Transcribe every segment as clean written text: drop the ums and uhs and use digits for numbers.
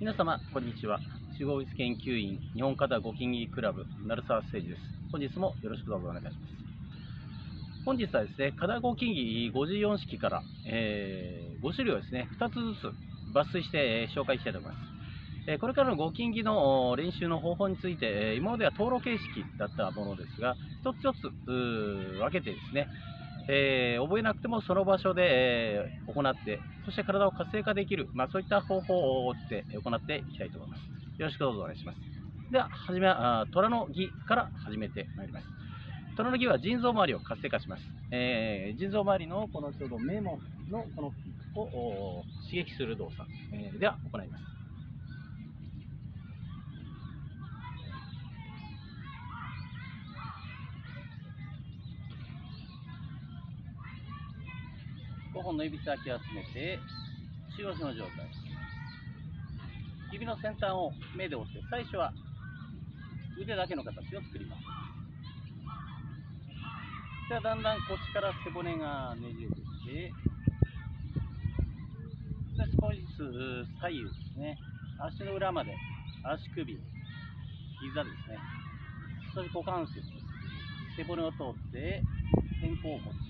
皆様こんにちは。地方自治研究員日本課題ご近議クラブ鳴沢誠二です。本日もよろしくどうぞお願いします。本日はですね、課題ご近議54式から、5種類をですね2つずつ抜粋して紹介したいと思います。これからのご近議の練習の方法について、今までは登録形式だったものですが、一つ一つ分けてですね、覚えなくてもその場所で行って、そして体を活性化できる、そういった方法を行っていきたいと思います。よろしくどうぞお願いします。では、はじめは虎の儀から始めてまいります。虎の儀は腎臓周りを活性化します。腎臓周りのこのちょうど目のこのを刺激する動作、では行います。5本の指先を集めて中腰の状態、指の先端を目で押して、最初は腕だけの形を作ります。ではだんだん腰から背骨がねじれてきて、少しずつ左右ですね、足の裏まで、足首、膝ですね、そして股関節、背骨を通って肩甲骨、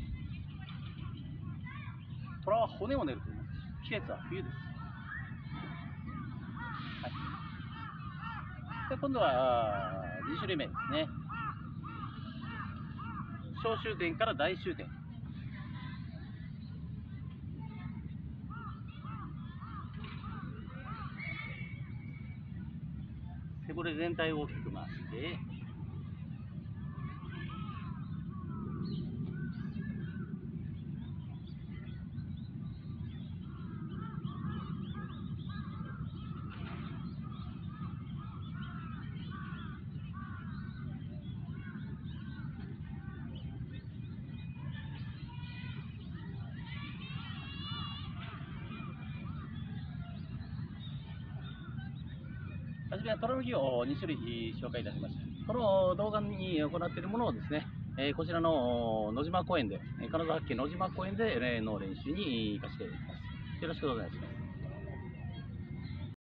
これは骨を練ると言います。季節は冬です。はい、で今度は2種類目ですね。小終点から大終点。背骨全体を大きく回して。初めは虎の儀を2種類紹介いたしました。この動画に行っているものをですね、こちらの野島公園で、金沢八景野島公園での練習に活かしていきます。よろしくお願いします。